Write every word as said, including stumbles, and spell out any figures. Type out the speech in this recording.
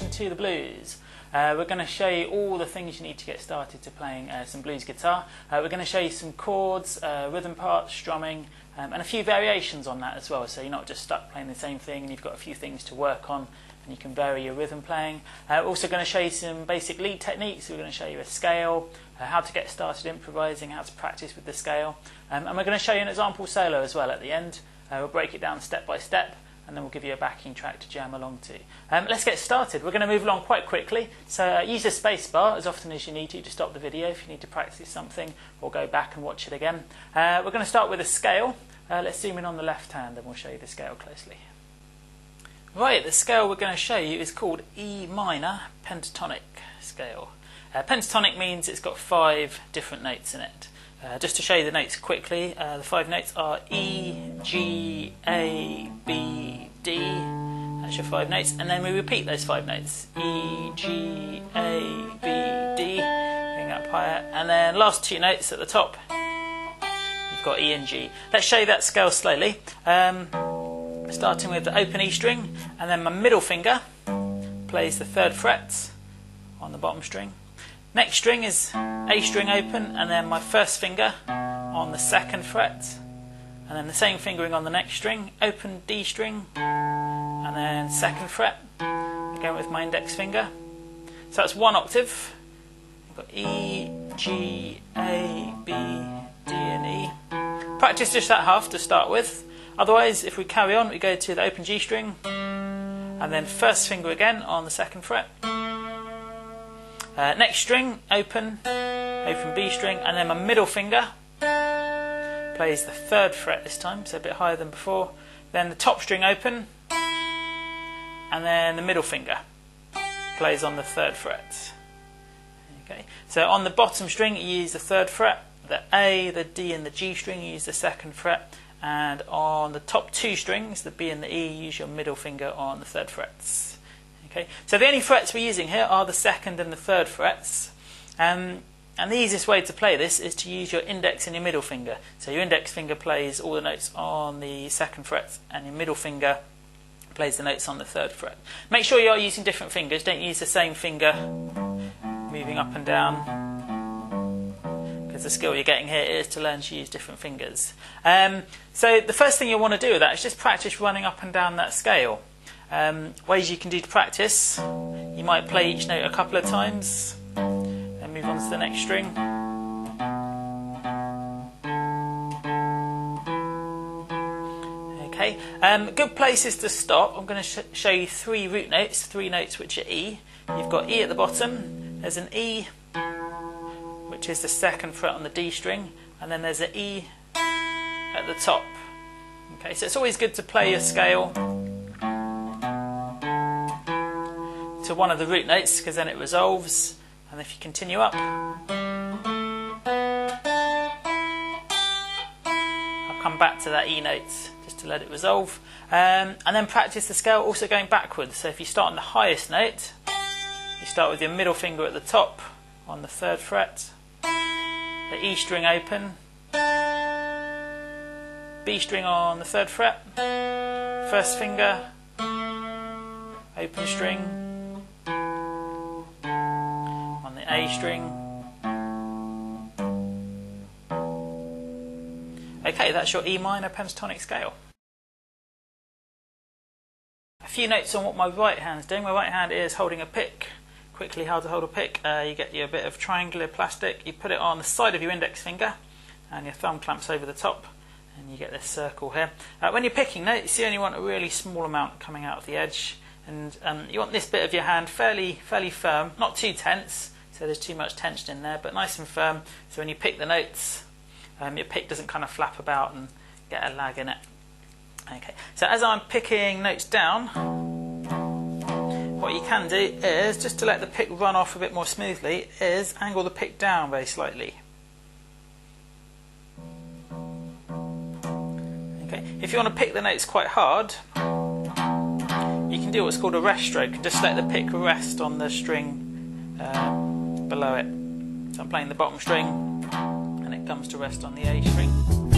Introduction to the blues. Uh, we're going to show you all the things you need to get started to playing uh, some blues guitar. Uh, we're going to show you some chords, uh, rhythm parts, strumming, um, and a few variations on that as well, so you're not just stuck playing the same thing and you've got a few things to work on and you can vary your rhythm playing. Uh, we're also going to show you some basic lead techniques. We're going to show you a scale, uh, how to get started improvising, how to practice with the scale, um, and we're going to show you an example solo as well at the end. Uh, we'll break it down step by step, and then we'll give you a backing track to jam along to. Um, let's get started. We're going to move along quite quickly, so uh, use the space bar as often as you need to to stop the video if you need to practice something or go back and watch it again. Uh, we're going to start with a scale. Uh, let's zoom in on the left hand and we'll show you the scale closely. Right, the scale we're going to show you is called E minor pentatonic scale. Uh, pentatonic means it's got five different notes in it. Uh, just to show you the notes quickly, uh, the five notes are E, G, A, B, D. That's your five notes, and then we repeat those five notes: E, G, A, B, D. Bring up higher, and then last two notes at the top. You've got E and G. Let's show you that scale slowly. Um, starting with the open E string, and then my middle finger plays the third fret on the bottom string. Next string is A string open, and then my first finger on the second fret, and then the same fingering on the next string, open D string, and then second fret, again with my index finger. So that's one octave. I've got E, G, A, B, D and E. Practice just that half to start with. Otherwise, if we carry on, we go to the open G string, and then first finger again on the second fret. Uh, next string, open, open B string, and then my middle finger plays the third fret this time, so a bit higher than before. Then the top string open, and then the middle finger plays on the third fret. Okay. So on the bottom string you use the third fret, the A, the D and the G string you use the second fret, and on the top two strings, the B and the E, you use your middle finger on the third frets. Okay. So the only frets we're using here are the second and the third frets, um, and the easiest way to play this is to use your index and your middle finger. So your index finger plays all the notes on the second fret, and your middle finger plays the notes on the third fret. Make sure you are using different fingers. Don't use the same finger moving up and down, because the skill you're getting here is to learn to use different fingers. Um, so the first thing you want to do with that is just practice running up and down that scale. Um, ways you can do to practice: you might play each note a couple of times, then move on to the next string, okay. Um, good places to stop. I'm going to sh show you three root notes, three notes which are E. You've got E at the bottom, there's an E which is the second fret on the D string, and then there's an E at the top, okay. So it's always good to play your scale to one of the root notes, because then it resolves, and if you continue up, I'll come back to that E note just to let it resolve, um, and then practice the scale also going backwards. So if you start on the highest note, you start with your middle finger at the top on the third fret, the E string open, B string on the third fret, first finger, open string, A string. Okay, that's your E minor pentatonic scale. A few notes on what my right hand's doing. My right hand is holding a pick. Quickly, how to hold a pick. Uh, you get your bit of triangular plastic, you put it on the side of your index finger, and your thumb clamps over the top, and you get this circle here. Uh, when you're picking notes, you only want a really small amount coming out of the edge, and um, you want this bit of your hand fairly, fairly firm, not too tense. So there's too much tension in there, but nice and firm, so when you pick the notes, um, your pick doesn't kind of flap about and get a lag in it. Okay, so as I'm picking notes down, what you can do is, just to let the pick run off a bit more smoothly, is angle the pick down very slightly. Okay, if you want to pick the notes quite hard, you can do what's called a rest stroke, just let the pick rest on the string um, below it. So I'm playing the bottom string and it comes to rest on the A string.